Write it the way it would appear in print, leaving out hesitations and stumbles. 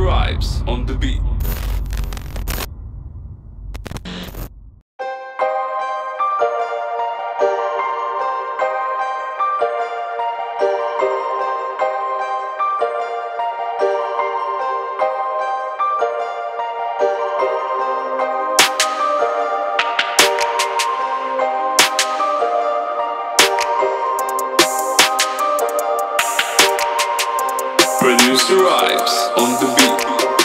Producer Vibes on the beat. Producer Vibes on the beat.